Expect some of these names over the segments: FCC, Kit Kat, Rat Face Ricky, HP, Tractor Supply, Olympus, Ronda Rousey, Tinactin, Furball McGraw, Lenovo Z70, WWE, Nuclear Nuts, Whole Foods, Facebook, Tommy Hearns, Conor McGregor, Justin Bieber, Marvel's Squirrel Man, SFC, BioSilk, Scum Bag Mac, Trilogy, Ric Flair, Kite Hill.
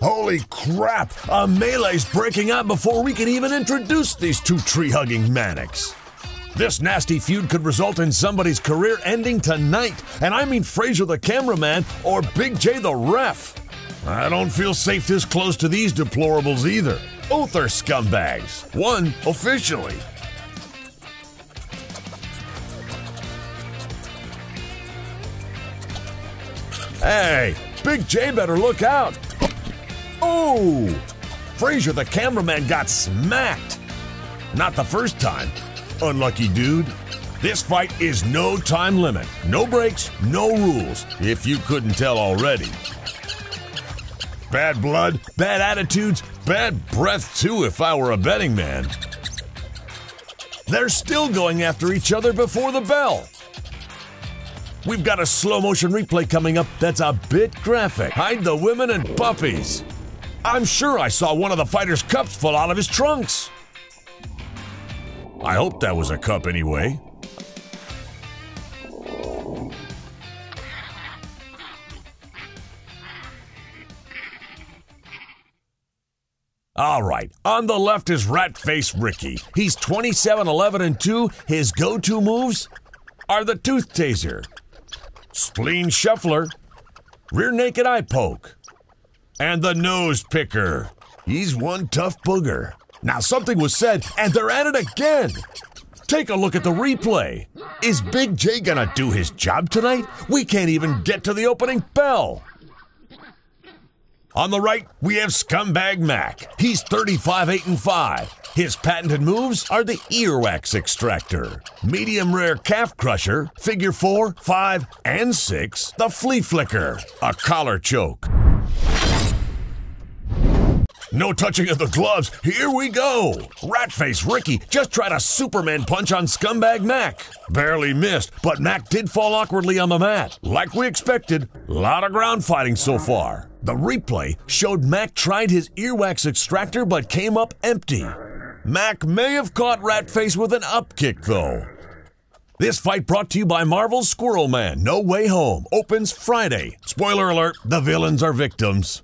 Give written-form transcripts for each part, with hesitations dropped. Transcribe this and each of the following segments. Holy crap! A melee's breaking out before we can even introduce these two tree-hugging maniacs. This nasty feud could result in somebody's career ending tonight, and I mean Fraser the cameraman or Big J the ref. I don't feel safe this close to these deplorables either. Both are scumbags. One officially. Hey, Big J better look out. Oh! Fraser the cameraman got smacked. Not the first time. Unlucky dude. This fight is no time limit. No breaks, no rules, if you couldn't tell already. Bad blood, bad attitudes, bad breath too if I were a betting man. They're still going after each other before the bell. We've got a slow motion replay coming up that's a bit graphic. Hide the women and puppies. I'm sure I saw one of the fighters' cups fall out of his trunks. I hope that was a cup anyway. All right, on the left is Rat Face Ricky. He's 27-11-2. His go-to moves are the tooth taser, spleen shuffler, rear naked eye poke, and the nose picker. He's one tough booger. Now something was said, and they're at it again. Take a look at the replay. Is Big J gonna do his job tonight? We can't even get to the opening bell. On the right, we have Scum Bag Mac. He's 35-8-5. His patented moves are the earwax extractor, medium rare calf crusher, figure 4, 5, and 6, the flea flicker, a collar choke. No touching of the gloves, here we go. Rat Face Ricky just tried a Superman punch on Scumbag Mac. Barely missed, but Mac did fall awkwardly on the mat. Like we expected, a lot of ground fighting so far. The replay showed Mac tried his earwax extractor but came up empty. Mac may have caught Rat Face with an up kick though. This fight brought to you by Marvel's Squirrel Man. No Way Home opens Friday. Spoiler alert, the villains are victims.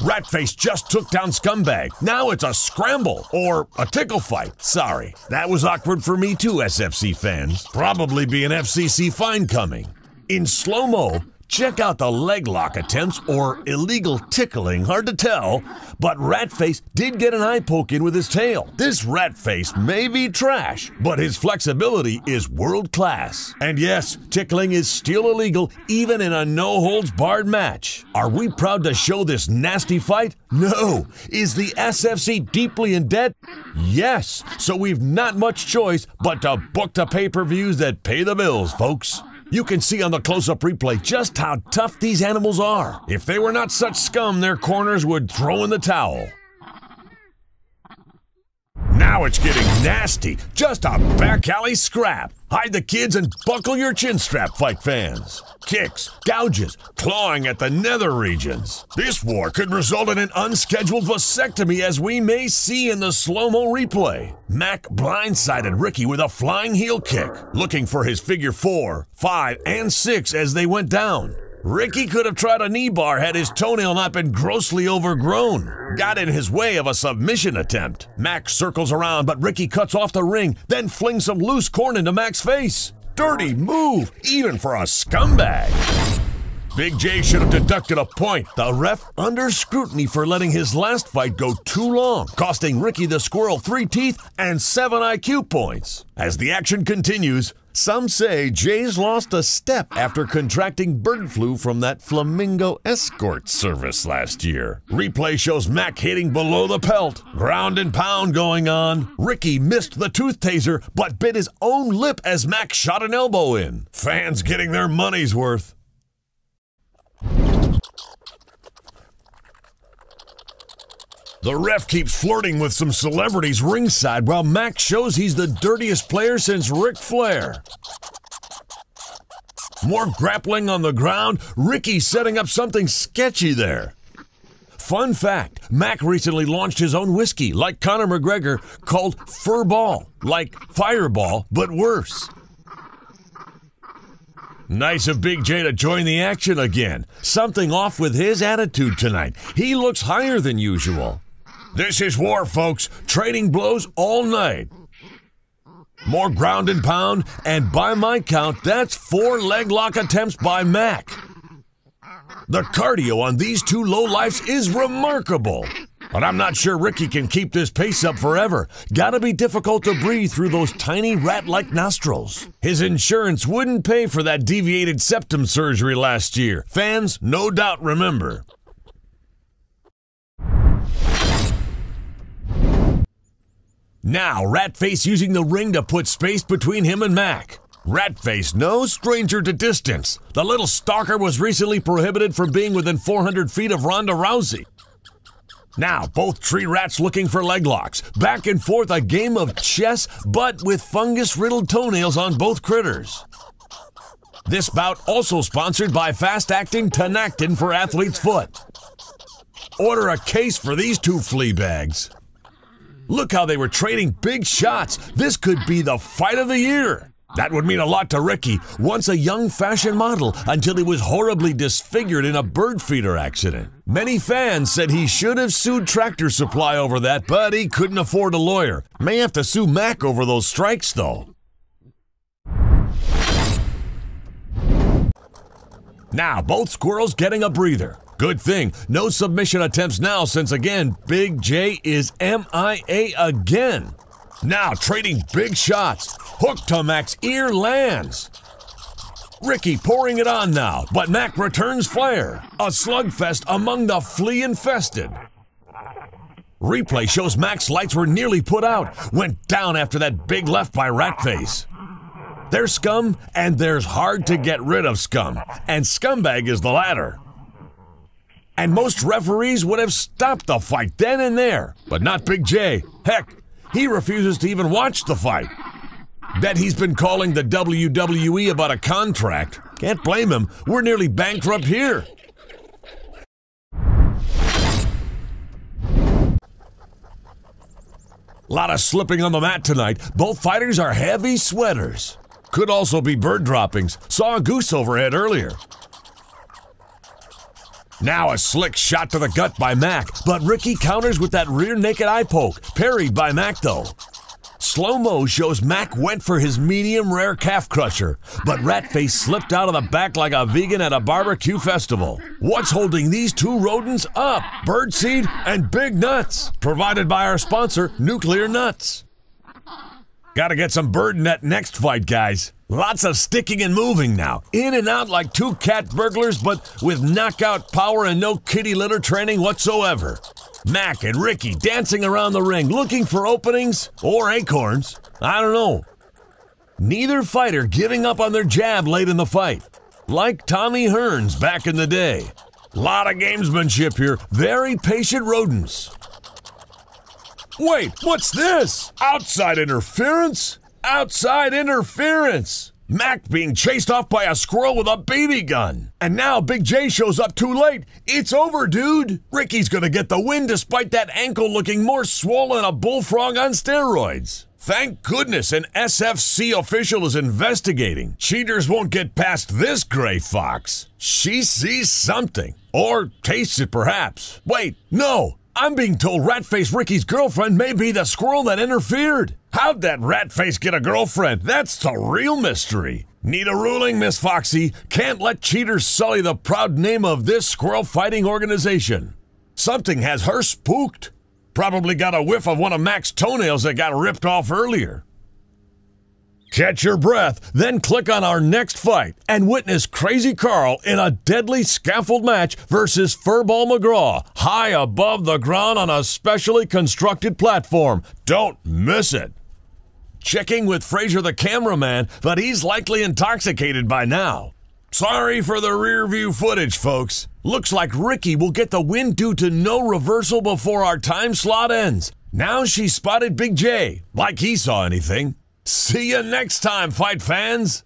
Ratface just took down Scumbag. Now it's a scramble, or a tickle fight. Sorry, that was awkward for me too, SFC fans. Probably be an FCC fine coming. In slow-mo, check out the leg lock attempts or illegal tickling, hard to tell, but Ratface did get an eye poke in with his tail. This Ratface may be trash, but his flexibility is world-class. And yes, tickling is still illegal even in a no-holds-barred match. Are we proud to show this nasty fight? No. Is the SFC deeply in debt? Yes. So we've not much choice but to book the pay-per-views that pay the bills, folks. You can see on the close-up replay just how tough these animals are. If they were not such scum, their corners would throw in the towel. Now it's getting nasty. Just a back-alley scrap. Hide the kids and buckle your chin strap, fight fans. Kicks, gouges, clawing at the nether regions. This war could result in an unscheduled vasectomy, as we may see in the slow-mo replay. Mac blindsided Ricky with a flying heel kick, looking for his figure 4, 5, and 6 as they went down. Ricky could have tried a knee bar had his toenail not been grossly overgrown. Got in his way of a submission attempt. Mac circles around, but Ricky cuts off the ring, then flings some loose corn into Mac's face. Dirty move, even for a scumbag. Big J should have deducted a point. The ref under scrutiny for letting his last fight go too long, costing Ricky the Squirrel 3 teeth and 7 IQ points. As the action continues, some say Jay's lost a step after contracting bird flu from that flamingo escort service last year. Replay shows Mac hitting below the pelt. Ground and pound going on. Ricky missed the tooth taser but bit his own lip as Mac shot an elbow in. Fans getting their money's worth. The ref keeps flirting with some celebrities ringside while Mac shows he's the dirtiest player since Ric Flair. More grappling on the ground, Ricky setting up something sketchy there. Fun fact, Mac recently launched his own whiskey, like Conor McGregor, called Furball, like Fireball, but worse. Nice of Big J to join the action again. Something off with his attitude tonight. He looks higher than usual. This is war, folks. Trading blows all night. More ground and pound, and by my count, that's 4 leg lock attempts by Mac. The cardio on these two lowlifes is remarkable. But I'm not sure Ricky can keep this pace up forever. Gotta be difficult to breathe through those tiny rat-like nostrils. His insurance wouldn't pay for that deviated septum surgery last year. Fans, no doubt remember. Now, Rat Face using the ring to put space between him and Mac. Rat Face, no stranger to distance. The little stalker was recently prohibited from being within 400 feet of Ronda Rousey. Now, both tree rats looking for leg locks. Back and forth, a game of chess, but with fungus-riddled toenails on both critters. This bout also sponsored by fast-acting Tinactin for athlete's foot. Order a case for these two flea bags. Look how they were trading big shots. This could be the fight of the year. That would mean a lot to Ricky, once a young fashion model, until he was horribly disfigured in a bird feeder accident. Many fans said he should have sued Tractor Supply over that, but he couldn't afford a lawyer. May have to sue Mac over those strikes, though. Now, both squirrels getting a breather. Good thing, no submission attempts now since, again, Big J is MIA again. Now trading big shots. Hook to Mac's ear lands. Ricky pouring it on now, but Mac returns fire. A slugfest among the flea-infested. Replay shows Mac's lights were nearly put out. Went down after that big left by Rat Face. There's Scum, and there's hard to get rid of Scum. And Scumbag is the latter. And most referees would have stopped the fight then and there. But not Big J. Heck, he refuses to even watch the fight. Bet he's been calling the WWE about a contract. Can't blame him. We're nearly bankrupt here. Lot of slipping on the mat tonight. Both fighters are heavy sweaters. Could also be bird droppings. Saw a goose overhead earlier. Now a slick shot to the gut by Mac, but Ricky counters with that rear naked eye poke, parried by Mac though. Slow-mo shows Mac went for his medium-rare calf crusher, but Rat Face slipped out of the back like a vegan at a barbecue festival. What's holding these two rodents up? Birdseed and Big Nuts, provided by our sponsor, Nuclear Nuts. Gotta get some bird in that next fight, guys. Lots of sticking and moving now. In and out like two cat burglars, but with knockout power and no kitty litter training whatsoever. Mac and Ricky dancing around the ring, looking for openings or acorns. I don't know. Neither fighter giving up on their jab late in the fight. Like Tommy Hearns back in the day. Lot of gamesmanship here. Very patient rodents. Wait, what's this? Outside interference? Outside interference! Mac being chased off by a squirrel with a BB gun. And now Big J shows up too late. It's over, dude. Ricky's gonna get the win despite that ankle looking more swollen than a bullfrog on steroids. Thank goodness an SFC official is investigating. Cheaters won't get past this gray fox. She sees something. Or tastes it, perhaps. Wait, no. I'm being told Rat-Face Ricky's girlfriend may be the squirrel that interfered. How'd that rat-face get a girlfriend? That's the real mystery. Need a ruling, Miss Foxy. Can't let cheaters sully the proud name of this squirrel-fighting organization. Something has her spooked. Probably got a whiff of one of Mac's toenails that got ripped off earlier. Catch your breath, then click on our next fight and witness Crazy Carl in a deadly scaffold match versus Furball McGraw, high above the ground on a specially constructed platform. Don't miss it. Checking with Fraser the cameraman, but he's likely intoxicated by now. Sorry for the rear-view footage, folks. Looks like Ricky will get the win due to no reversal before our time slot ends. Now she spotted Big J, like he saw anything. See you next time, fight fans!